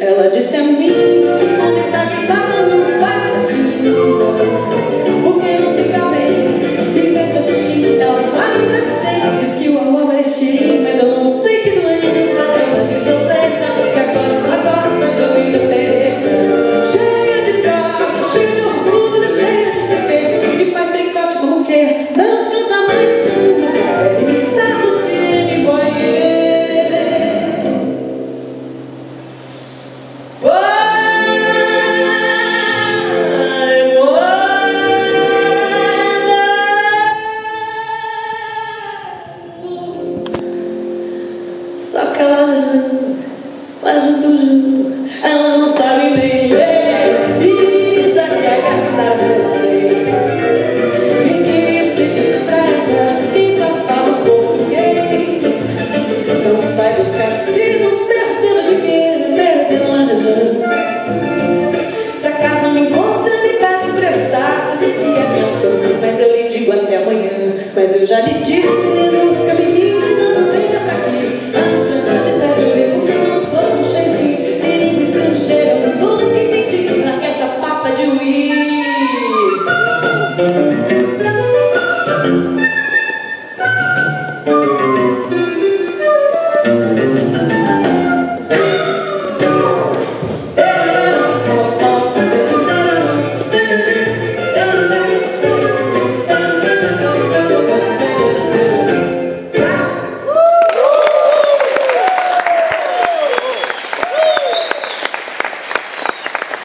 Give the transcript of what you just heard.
Ela disse a mim que não me saquitava, não faz sentido, porque não fica bem, fica de bichinho, ela faz sentido. Diz que o amor é chique, mas eu não sei que doença tem, que sou certa, que agora só gosta de ouvir o tema. Cheia de prova, cheia de orgulho, cheia de chequeiro, que faz tricote como quer, não canta mais samba, só é limitado se ele boiê. Lá junto,